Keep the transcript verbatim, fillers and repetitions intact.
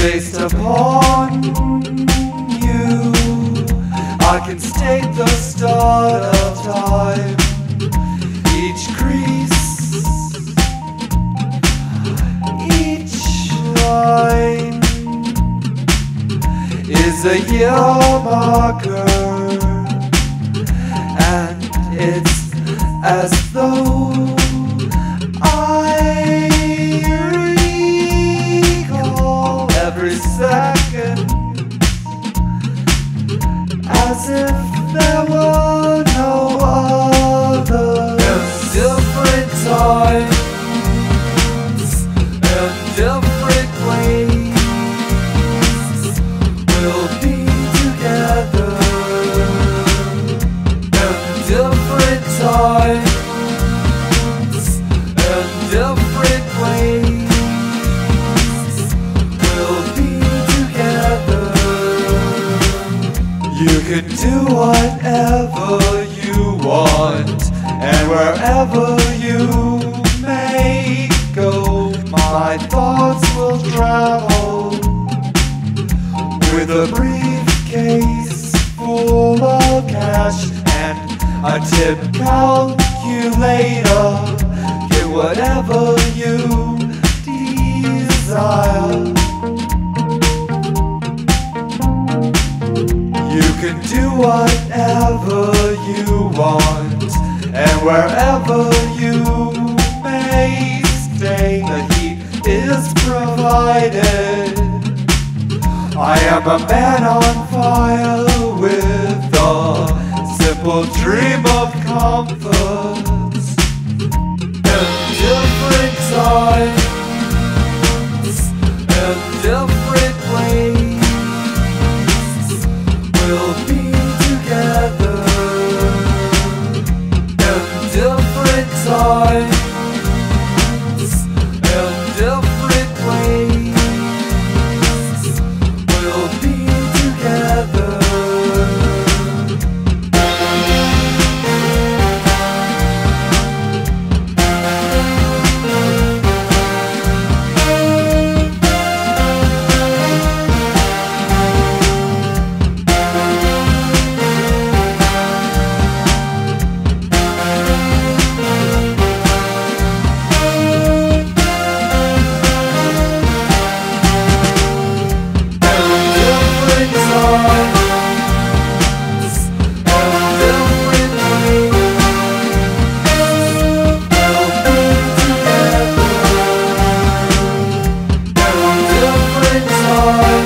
Based upon you, I can state the start of time. Each crease, each line is a year marker, and it's as though I every second, as if there were no other. In different times, in different ways, we'll be together. In different times, in different ways, you can do whatever you want, and wherever you may go, my thoughts will travel with a briefcase full of cash and a tip calculator. Get whatever you desire. You can do whatever you want, and wherever you may stay, the heat is provided. I am a man on fire with a simple dream of comfort. In different times, in different ways, we'll be together. In different times, in different ways, we'll be together. Oh,